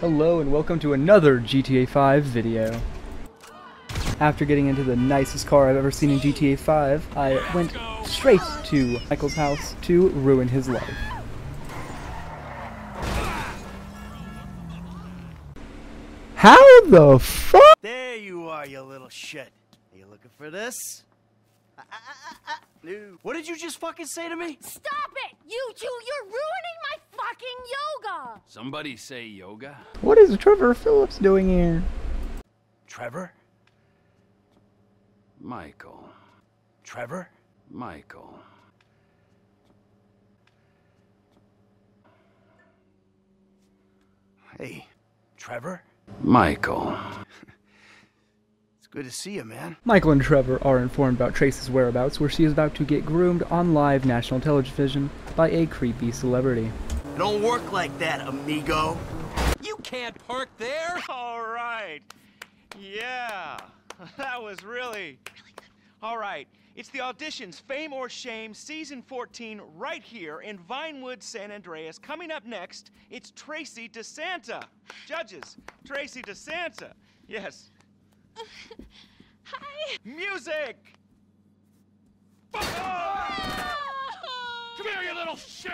Hello and welcome to another GTA 5 video. After getting into the nicest car I've ever seen in GTA 5, I went straight to Michael's house to ruin his life. How the fuck? There you are, you little shit. Are you looking for this? No. What did you just fucking say to me? Stop it! You two, you're ruining my fucking yoga! Somebody say yoga? What is Trevor Phillips doing here? Trevor? Michael. Trevor? Michael. Hey, Trevor? Michael. Good to see you, man. Michael and Trevor are informed about Tracy's whereabouts, where she is about to get groomed on live national television by a creepy celebrity. It don't work like that, amigo. You can't park there. All right. Yeah. That was really good. All right. It's the auditions, Fame or Shame, Season 14, right here in Vinewood, San Andreas. Coming up next, it's Tracy DeSanta. Judges, Tracy DeSanta. Yes. Hi. Music. Fuck off! No! Come here, you little shit.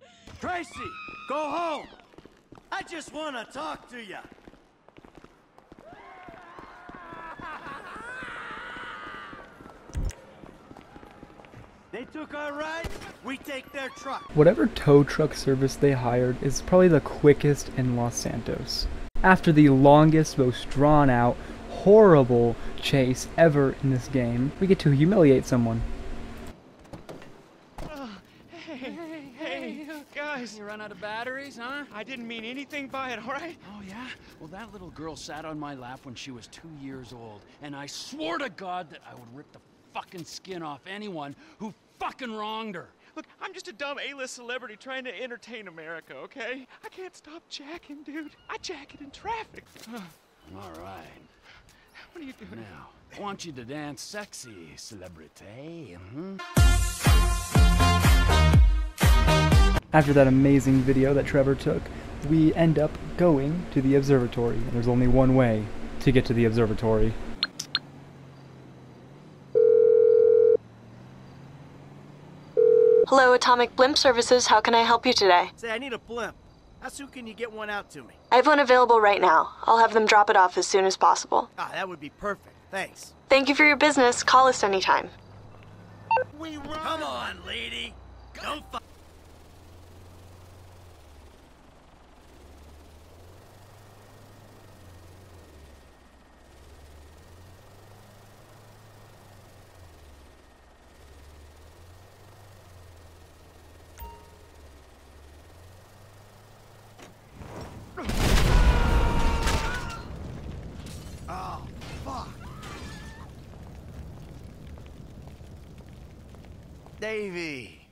No! Tracy, go home. I just want to talk to you. They took our ride, we take their truck. Whatever tow truck service they hired is probably the quickest in Los Santos. After the longest, most drawn-out, horrible chase ever in this game, we get to humiliate someone. Hey, guys. You run out of batteries, huh? I didn't mean anything by it, all right? Oh, yeah? Well, that little girl sat on my lap when she was 2 years old, and I swore to God that I would rip the fucking skin off anyone who fucking wronged her. Look, I'm just a dumb A-list celebrity trying to entertain America, okay? I can't stop jacking, dude. I jack it in traffic. All right. What are you doing? Now, I want you to dance sexy, celebrity. After that amazing video that Trevor took, we end up going to the observatory. And there's only one way to get to the observatory. Hello, Atomic Blimp Services. How can I help you today? Say, I need a blimp. How soon can you get one out to me? I have one available right now. I'll have them drop it off as soon as possible. Ah, that would be perfect. Thanks. Thank you for your business. Call us anytime. We run. Come on, lady. Don't fuck. Davey,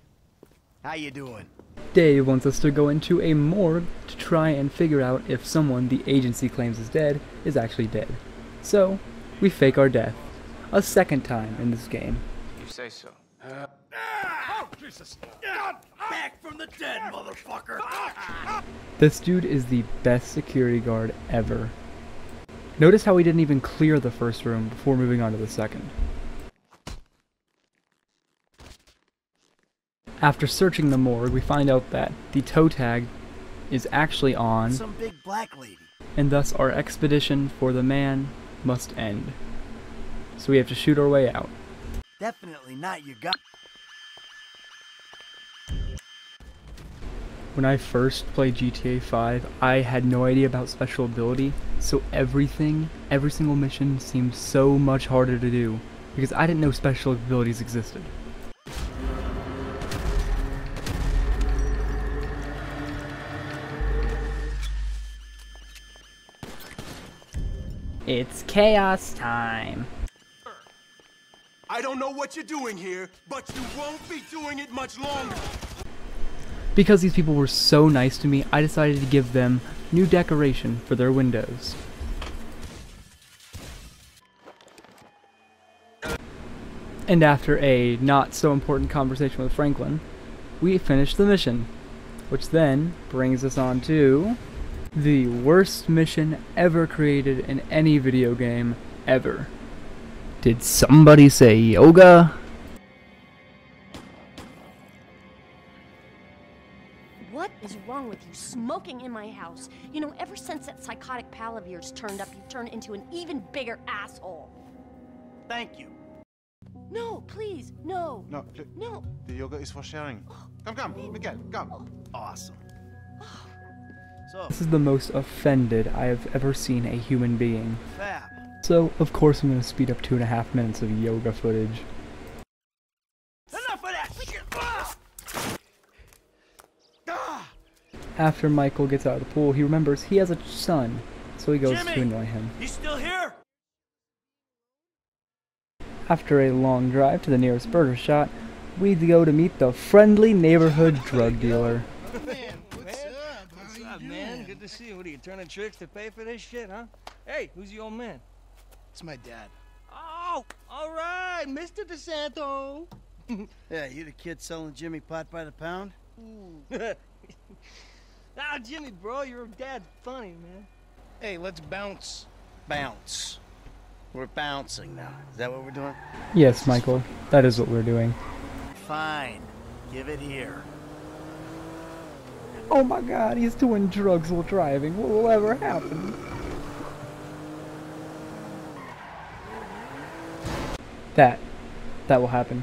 how you doing? Dave wants us to go into a morgue to try and figure out if someone the agency claims is dead is actually dead. So, we fake our death. A second time in this game. You say so. Oh, Jesus! Back from the dead, motherfucker! This dude is the best security guard ever. Notice how he didn't even clear the first room before moving on to the second. After searching the morgue, we find out that the tow tag is actually on some big black lady, and thus our expedition for the man must end. So we have to shoot our way out. Definitely not you got. When I first played GTA 5, I had no idea about special ability, so every single mission seemed so much harder to do because I didn't know special abilities existed. It's chaos time. I don't know what you're doing here, but you won't be doing it much longer. Because these people were so nice to me, I decided to give them new decoration for their windows. And after a not so important conversation with Franklin, we finished the mission. Which then brings us on to the worst mission ever created in any video game ever. Did somebody say yoga? What is wrong with you smoking in my house? You know, ever since that psychotic pal of yours turned up, you've turned into an even bigger asshole. Thank you. No, please, no. No, no. The yoga is for sharing. Come, come, Miguel, come. Awesome. So. This is the most offended I have ever seen a human being. Fab. So, of course, I'm going to speed up 2.5 minutes of yoga footage. Enough of that shit. After Michael gets out of the pool, he remembers he has a son, so he goes Jimmy, to annoy him. You still here? After a long drive to the nearest Burger Shot, we go to meet the friendly neighborhood drug dealer. Man, what's up? What's up, man? Good to see you. What are you, turning tricks to pay for this shit, huh? Hey, who's the old man? It's my dad. Oh, all right, Mr. DeSanto. Yeah, you the kid selling Jimmy pot by the pound? Ah, Jimmy, bro, your dad's funny, man. Hey, let's bounce. Bounce. We're bouncing now. Is that what we're doing? Yes, Michael. That is what we're doing. Fine. Give it here. Oh my god, he's doing drugs while driving. What will ever happen? That will happen.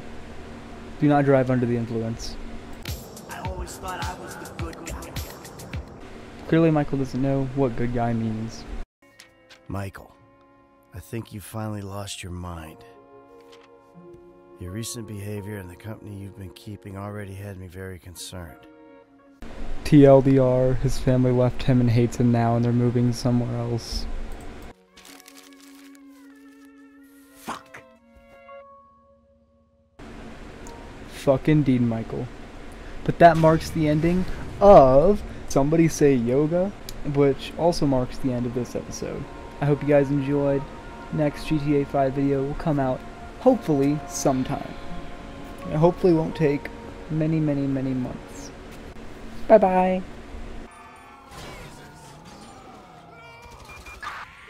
Do not drive under the influence. I always thought I was the good guy. Clearly Michael doesn't know what good guy means. Michael. I think you finally lost your mind. Your recent behavior and the company you've been keeping already had me very concerned. TLDR, his family left him and hates him now, and they're moving somewhere else. Fuck. Fuck indeed, Michael. But that marks the ending of Somebody Say Yoga, which also marks the end of this episode. I hope you guys enjoyed. Next GTA 5 video will come out, hopefully, sometime. It hopefully won't take many, many, many months. Bye-bye.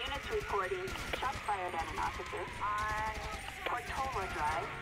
Units reporting. Shots fired at an officer on Portola Drive.